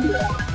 Yeah.